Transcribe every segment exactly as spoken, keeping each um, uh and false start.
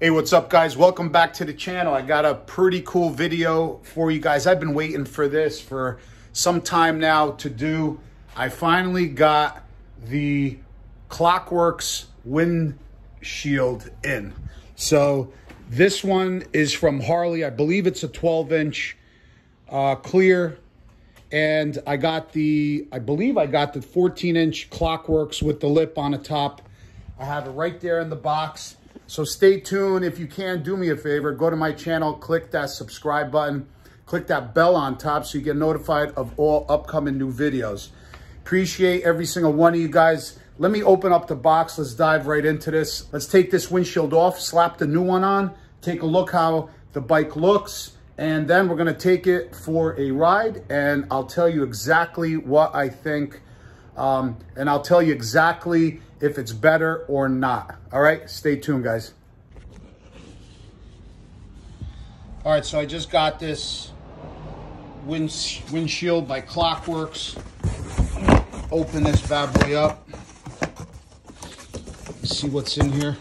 Hey, what's up guys? Welcome back to the channel. I got a pretty cool video for you guys. I've been waiting for this for some time now to do. I finally got the Klockwerks windshield in. So this one is from Harley. I believe it's a twelve inch uh, clear. And I got the, I believe I got the fourteen inch Klockwerks with the lip on the top. I have it right there in the box. So stay tuned. If you can, do me a favor, go to my channel, click that subscribe button, click that bell on top so you get notified of all upcoming new videos. Appreciate every single one of you guys. Let me open up the box. Let's dive right into this. Let's take this windshield off, slap the new one on, take a look how the bike looks, and then we're gonna take it for a ride and I'll tell you exactly what I think. Um, and I'll tell you exactly if it's better or not. All right, stay tuned, guys. All right, so I just got this wind, windshield by Klockwerks. Open this bad boy up. Let's see what's in here.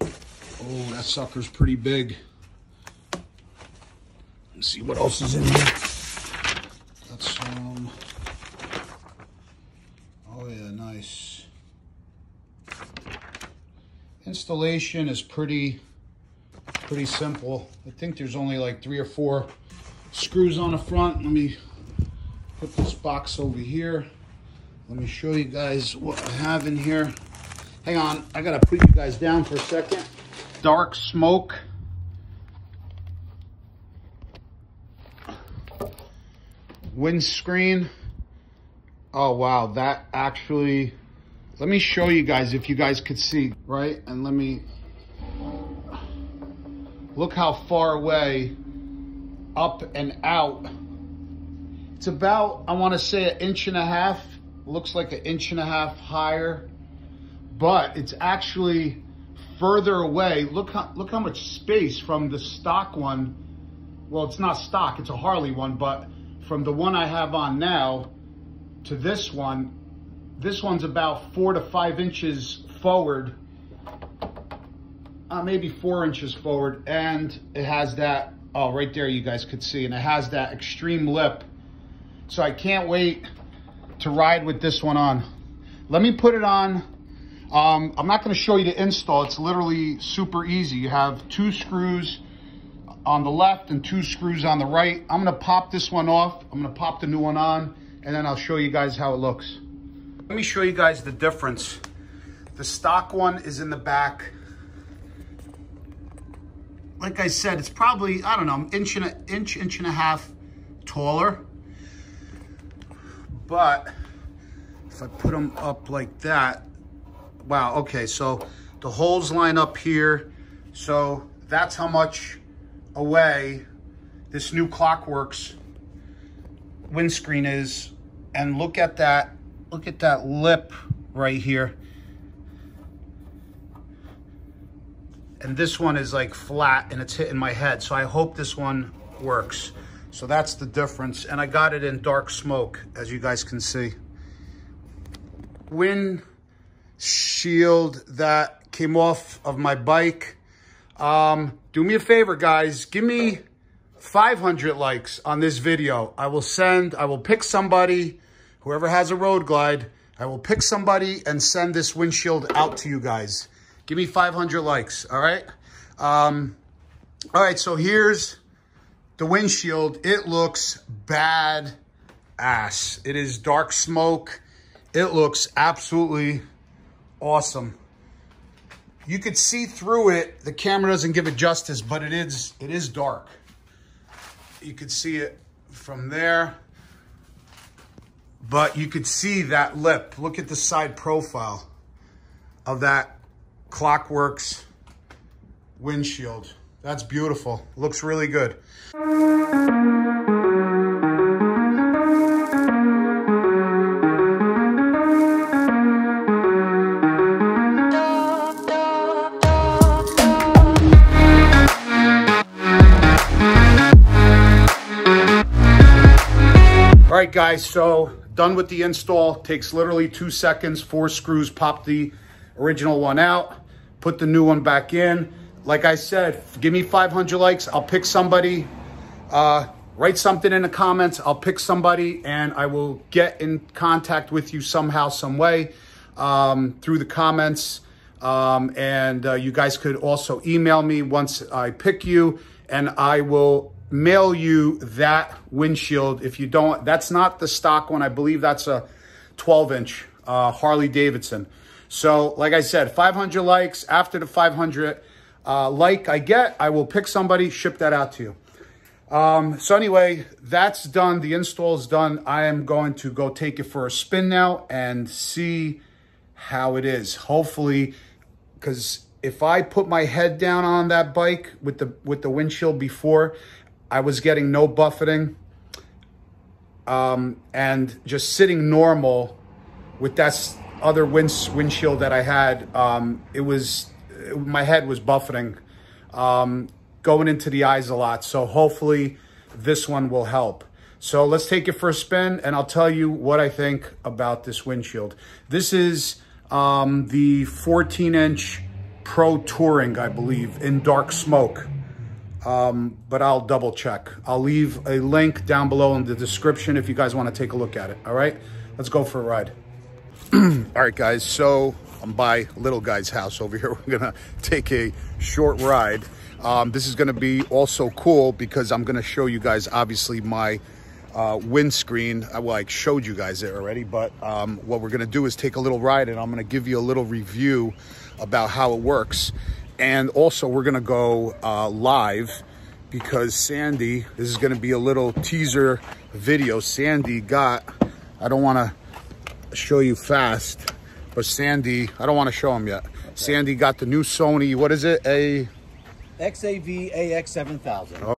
Oh, that sucker's pretty big. Let's see what else is in here. That's um. Oh yeah, nice. Installation is pretty, pretty simple. I think there's only like three or four screws on the front. Let me put this box over here. Let me show you guys what I have in here. Hang on, I gotta put you guys down for a second. Dark smoke. Windscreen. Oh, wow, that actually, let me show you guys if you guys could see, right? And let me, look how far away, up and out. It's about, I wanna say an inch and a half, looks like an inch and a half higher, but it's actually further away. Look how, look how much space from the stock one, well, it's not stock, it's a Harley one, but from the one I have on now, to this one, this one's about four to five inches forward, uh, maybe four inches forward, and it has that, oh, right there you guys could see, and it has that extreme lip, so I can't wait to ride with this one on. Let me put it on. Um, I'm not gonna show you the install, it's literally super easy. You have two screws on the left and two screws on the right. I'm gonna pop this one off, I'm gonna pop the new one on, and then I'll show you guys how it looks. Let me show you guys the difference. The stock one is in the back. Like I said, it's probably, I don't know, inch and a, inch, inch and a half taller. But if I put them up like that, wow, okay, so the holes line up here. So that's how much away this new Klockwerks windscreen is. And look at that, look at that lip right here. And this one is like flat and it's hitting my head. So I hope this one works. So that's the difference. And I got it in dark smoke, as you guys can see. Windshield that came off of my bike. Um, do me a favor, guys, give me five hundred likes on this video. I will send, I will pick somebody, whoever has a Road Glide, I will pick somebody and send this windshield out to you guys. Give me five hundred likes, all right? Um, all right, so here's the windshield. It looks bad ass. It is dark smoke. It looks absolutely awesome. You could see through it. The camera doesn't give it justice, but it is, it is dark. You could see it from there, but you could see that lip. Look at the side profile of that Klockwerks windshield. That's beautiful. Looks really good. All right, guys, so done with the install. Takes literally two seconds, four screws, pop the original one out, put the new one back in. Like I said, give me five hundred likes, I'll pick somebody. Uh, write something in the comments, I'll pick somebody, and I will get in contact with you somehow, some way, um, through the comments. Um, and uh, you guys could also email me once I pick you, and I will mail you that windshield. If you don't, that's not the stock one. I believe that's a twelve inch uh, Harley Davidson. So like I said, five hundred likes. After the five hundred uh, like I get, I will pick somebody, ship that out to you. Um, so anyway, that's done. The install is done. I am going to go take it for a spin now and see how it is. Hopefully, because if I put my head down on that bike with the, with the windshield before, I was getting no buffeting. Um, and just sitting normal with that other wind, windshield that I had, um, it was, my head was buffeting, um, going into the eyes a lot. So hopefully this one will help. So let's take it for a spin, and I'll tell you what I think about this windshield. This is um, the fourteen inch Pro Touring, I believe, in dark smoke. Um, but I'll double check. I'll leave a link down below in the description if you guys want to take a look at it. All right, let's go for a ride. All right, guys, so I'm by little guy's house over here. We're gonna take a short ride. Um, this is going to be also cool because I'm going to show you guys, obviously, my uh, windscreen. I, well, I showed you guys it already, but um, what we're going to do is take a little ride, and I'm going to give you a little review about how it works. And also, we're going to go uh, live because Sandy, this is going to be a little teaser video. Sandy got, I don't want to show you fast, but Sandy, I don't want to show him yet. Okay. Sandy got the new Sony, what is it? A... X A V A X seven thousand. Oh.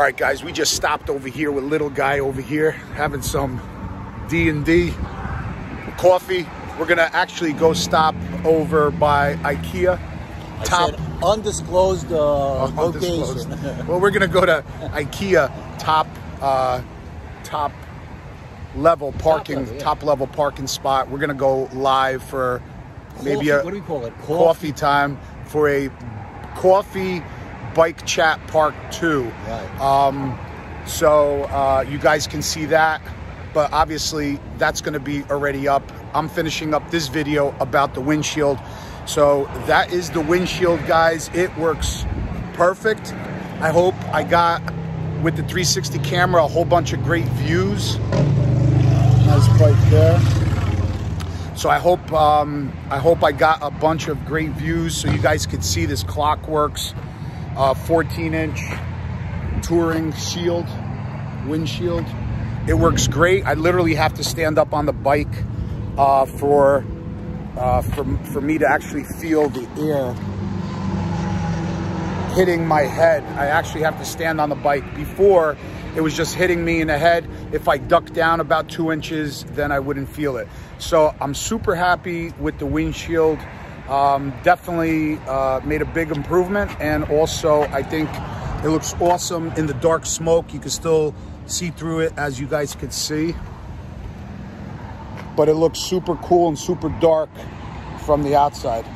All right, guys, we just stopped over here with little guy over here, having some D and D coffee. We're gonna actually go stop over by IKEA. I top said undisclosed uh, undisclosed. location. Well, we're gonna go to IKEA top uh, top level parking top level, yeah. top level parking spot. We're gonna go live for coffee, maybe a what do we call it? Coffee. coffee time for a coffee bike chat part two. Right. Um, so uh, you guys can see that. But obviously that's gonna be already up. I'm finishing up this video about the windshield. So that is the windshield, guys. It works perfect. I hope I got, with the three sixty camera, a whole bunch of great views. Nice bike there. So I hope, um, I hope I got a bunch of great views so you guys could see this Klockwerks uh, fourteen inch touring shield, windshield. It works great. I literally have to stand up on the bike uh, for, uh, for, for me to actually feel the air hitting my head. I actually have to stand on the bike. Before, it was just hitting me in the head. If I ducked down about two inches, then I wouldn't feel it. So I'm super happy with the windshield. Um, definitely uh, made a big improvement. And also, I think it looks awesome in the dark smoke. You can still see through it, as you guys could see, but it looks super cool and super dark from the outside.